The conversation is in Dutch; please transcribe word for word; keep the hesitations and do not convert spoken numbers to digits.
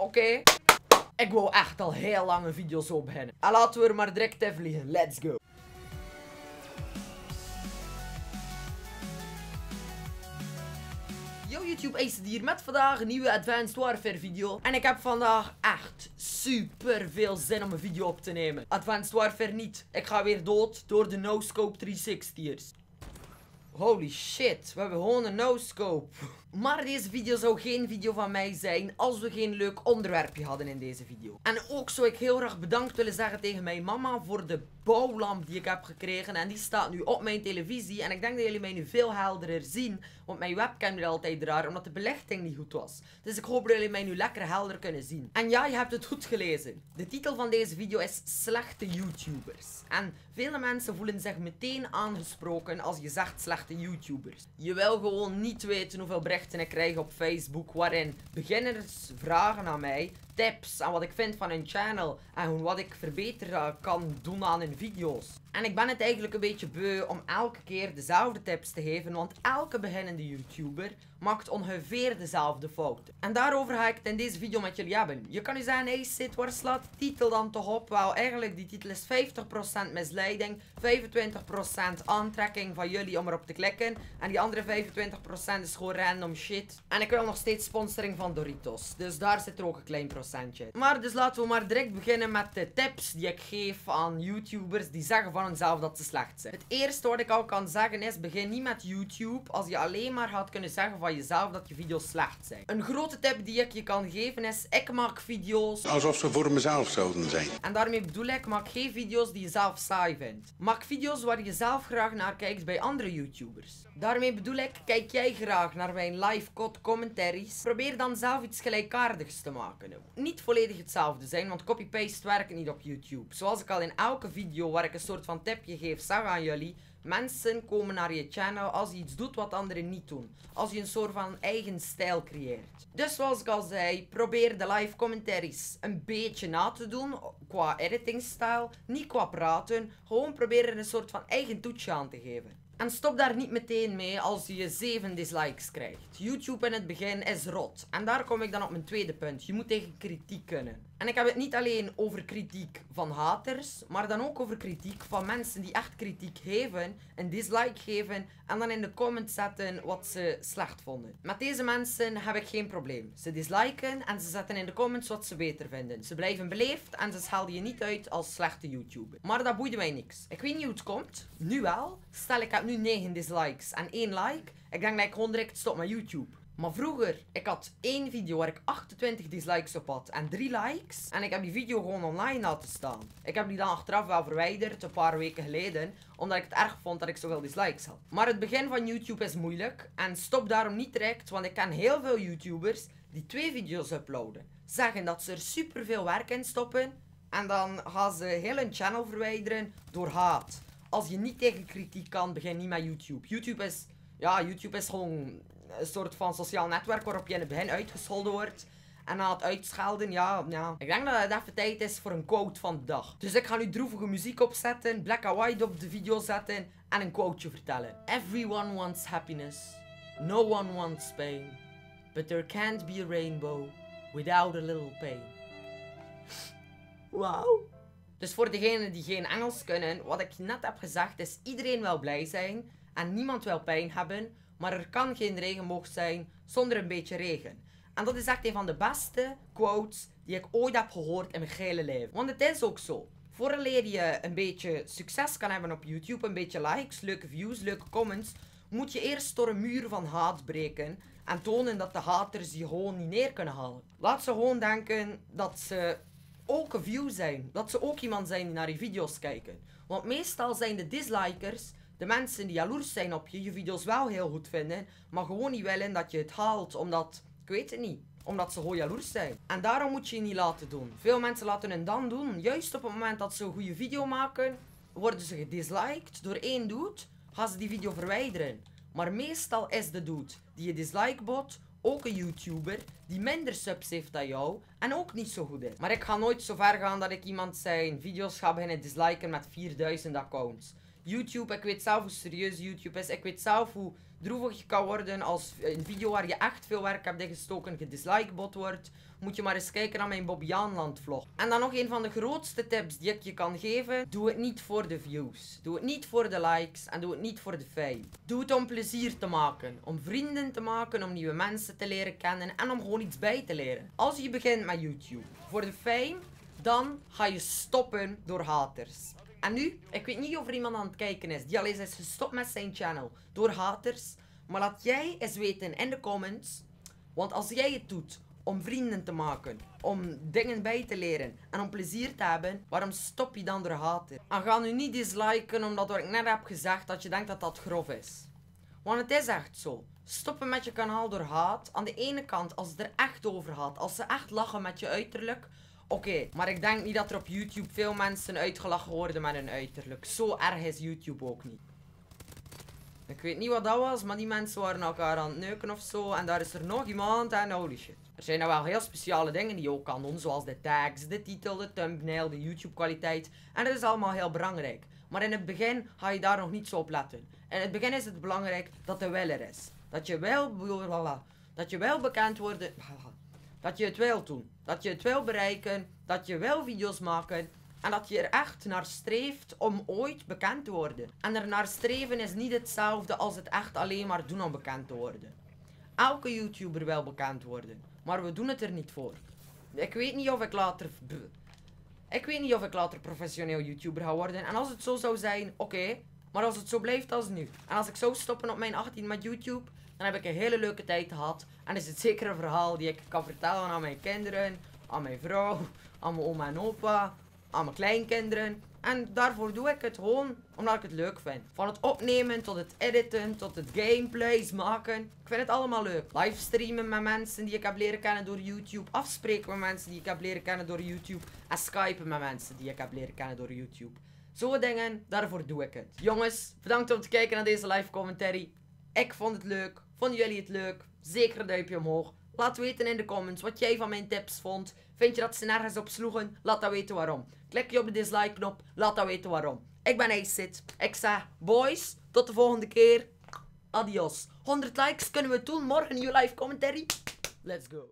Oké. Okay. Ik wou echt al heel lange video's op hen. En laten we er maar direct in vliegen. Let's go. Yo YouTube, Acid hier met vandaag een nieuwe Advanced Warfare video. En ik heb vandaag echt super veel zin om een video op te nemen. Advanced Warfare niet. Ik ga weer dood door de no-scope driehonderdzestigers. Holy shit, we hebben gewoon een no-scope. Maar deze video zou geen video van mij zijn als we geen leuk onderwerpje hadden in deze video. En ook zou ik heel graag bedankt willen zeggen tegen mijn mama voor de bouwlamp die ik heb gekregen. En die staat nu op mijn televisie. En ik denk dat jullie mij nu veel helderder zien. Want mijn webcam is altijd raar, omdat de belichting niet goed was. Dus ik hoop dat jullie mij nu lekker helder kunnen zien. En ja, je hebt het goed gelezen. De titel van deze video is Slechte YouTubers. En vele mensen voelen zich meteen aangesproken als je zegt slechte YouTubers. Je wil gewoon niet weten hoeveel berichten en ik krijg op Facebook waarin beginners vragen aan mij tips en wat ik vind van hun channel en wat ik verbeteren kan doen aan hun video's. En ik ben het eigenlijk een beetje beu om elke keer dezelfde tips te geven, want elke beginnende YouTuber maakt ongeveer dezelfde fouten. En daarover ga ik het in deze video met jullie hebben. Je kan nu zeggen, hey Sid, waar slaat de titel dan toch op? Wel, eigenlijk die titel is vijftig procent misleiding, vijfentwintig procent aantrekking van jullie om erop te klikken en die andere vijfentwintig procent is gewoon random shit. En ik wil nog steeds sponsoring van Doritos, dus daar zit er ook een klein procentje. Maar dus laten we maar direct beginnen met de tips die ik geef aan YouTubers die zeggen van hunzelf dat ze slecht zijn. Het eerste wat ik al kan zeggen is, begin niet met YouTube als je alleen maar gaat kunnen zeggen van jezelf dat je video's slecht zijn. Een grote tip die ik je kan geven is, ik maak video's alsof ze voor mezelf zouden zijn. En daarmee bedoel ik, maak geen video's die je zelf saai vindt. Maak video's waar je zelf graag naar kijkt bij andere YouTubers. Daarmee bedoel ik, kijk jij graag naar mijn live code commentaries? Probeer dan zelf iets gelijkaardigs te maken. Niet volledig hetzelfde zijn, want copy-paste werkt niet op YouTube. Zoals ik al in elke video waar ik een soort van tipje geef, zeg aan jullie, mensen komen naar je channel als je iets doet wat anderen niet doen. Als je een soort van eigen stijl creëert. Dus zoals ik al zei, probeer de live commentaries een beetje na te doen. Qua editingstijl, niet qua praten. Gewoon probeer er een soort van eigen toetje aan te geven. En stop daar niet meteen mee als je zeven dislikes krijgt. YouTube in het begin is rot. En daar kom ik dan op mijn tweede punt. Je moet tegen kritiek kunnen. En ik heb het niet alleen over kritiek van haters, maar dan ook over kritiek van mensen die echt kritiek geven, een dislike geven en dan in de comments zetten wat ze slecht vonden. Met deze mensen heb ik geen probleem. Ze disliken en ze zetten in de comments wat ze beter vinden. Ze blijven beleefd en ze schelden je niet uit als slechte YouTuber. Maar dat boeide mij niks. Ik weet niet hoe het komt. Nu wel. Stel ik heb nu negen dislikes en één like. Ik denk dat ik gewoon direct stop met YouTube. Maar vroeger, ik had één video waar ik achtentwintig dislikes op had en drie likes. En ik heb die video gewoon online laten staan. Ik heb die dan achteraf wel verwijderd, een paar weken geleden. Omdat ik het erg vond dat ik zoveel dislikes had. Maar het begin van YouTube is moeilijk. En stop daarom niet direct, want ik ken heel veel YouTubers die twee video's uploaden. Zeggen dat ze er superveel werk in stoppen. En dan gaan ze heel hun channel verwijderen door haat. Als je niet tegen kritiek kan, begin niet met YouTube. YouTube is... Ja, YouTube is gewoon... een soort van sociaal netwerk waarop je in het begin uitgescholden wordt. En na het uitschelden, ja, ja. Ik denk dat het even tijd is voor een quote van de dag. Dus ik ga nu droevige muziek opzetten, black and white op de video zetten en een quoteje vertellen. Everyone wants happiness. No one wants pain. But there can't be a rainbow without a little pain. Wauw. Dus voor degenen die geen Engels kunnen, wat ik net heb gezegd is, iedereen wil blij zijn en niemand wil pijn hebben. Maar er kan geen regenboog zijn zonder een beetje regen. En dat is echt een van de beste quotes die ik ooit heb gehoord in mijn gehele leven. Want het is ook zo. Vooraleer je een beetje succes kan hebben op YouTube, een beetje likes, leuke views, leuke comments, moet je eerst door een muur van haat breken en tonen dat de haters je gewoon niet neer kunnen halen. Laat ze gewoon denken dat ze ook een view zijn. Dat ze ook iemand zijn die naar je video's kijken. Want meestal zijn de dislikers... de mensen die jaloers zijn op je, je video's wel heel goed vinden, maar gewoon niet willen dat je het haalt, omdat, ik weet het niet, omdat ze gewoon jaloers zijn. En daarom moet je je niet laten doen. Veel mensen laten hun dan doen. Juist op het moment dat ze een goede video maken, worden ze gedisliked door één dude, gaan ze die video verwijderen. Maar meestal is de dude die je dislike bot ook een YouTuber die minder subs heeft dan jou en ook niet zo goed is. Maar ik ga nooit zo ver gaan dat ik iemand zijn video's ga beginnen disliken met vierduizend accounts. YouTube, ik weet zelf hoe serieus YouTube is. Ik weet zelf hoe droevig kan worden als een video waar je echt veel werk hebt ingestoken gedislikebot wordt, moet je maar eens kijken naar mijn Bob Jaanland vlog. En dan nog een van de grootste tips die ik je kan geven. Doe het niet voor de views. Doe het niet voor de likes en doe het niet voor de fame. Doe het om plezier te maken. Om vrienden te maken, om nieuwe mensen te leren kennen en om gewoon iets bij te leren. Als je begint met YouTube voor de fame, dan ga je stoppen door haters. En nu, ik weet niet of er iemand aan het kijken is die al eens is gestopt met zijn channel door haters. Maar laat jij eens weten in de comments. Want als jij het doet om vrienden te maken, om dingen bij te leren en om plezier te hebben, waarom stop je dan door haters? En ga nu niet disliken omdat wat ik net heb gezegd dat je denkt dat dat grof is. Want het is echt zo. Stoppen met je kanaal door haat. Aan de ene kant, als het er echt over gaat, als ze echt lachen met je uiterlijk... Oké, okay, maar ik denk niet dat er op YouTube veel mensen uitgelachen worden met hun uiterlijk. Zo erg is YouTube ook niet. Ik weet niet wat dat was, maar die mensen waren elkaar aan het neuken of zo. En daar is er nog iemand en holy shit. Er zijn nou wel heel speciale dingen die je ook kan doen. Zoals de tags, de titel, de thumbnail, de YouTube kwaliteit. En dat is allemaal heel belangrijk. Maar in het begin ga je daar nog niet zo op letten. In het begin is het belangrijk dat de wil er is. Dat je wel, blablabla, dat je wel bekend wordt... Dat je het wil doen, dat je het wil bereiken, dat je wil video's maken en dat je er echt naar streeft om ooit bekend te worden. En er naar streven is niet hetzelfde als het echt alleen maar doen om bekend te worden. Elke YouTuber wil bekend worden, maar we doen het er niet voor. Ik weet niet of ik later... Ik weet niet of ik later professioneel YouTuber ga worden en als het zo zou zijn, oké. Okay. Maar als het zo blijft als nu en als ik zou stoppen op mijn achttiende met YouTube... Dan heb ik een hele leuke tijd gehad. En is het zeker een verhaal die ik kan vertellen aan mijn kinderen, aan mijn vrouw, aan mijn oma en opa, aan mijn kleinkinderen. En daarvoor doe ik het gewoon omdat ik het leuk vind. Van het opnemen tot het editen, tot het gameplays maken. Ik vind het allemaal leuk. Livestreamen met mensen die ik heb leren kennen door YouTube. Afspreken met mensen die ik heb leren kennen door YouTube. En skypen met mensen die ik heb leren kennen door YouTube. Zo'n dingen, daarvoor doe ik het. Jongens, bedankt om het kijken naar deze live commentary. Ik vond het leuk. Vonden jullie het leuk? Zeker een duimpje omhoog. Laat weten in de comments wat jij van mijn tips vond. Vind je dat ze nergens op sloegen? Laat dat weten waarom. Klik je op de dislike knop. Laat dat weten waarom. Ik ben Acid. Ik zeg boys. Tot de volgende keer. Adios. honderd likes kunnen we doen. Morgen een nieuwe live commentary. Let's go.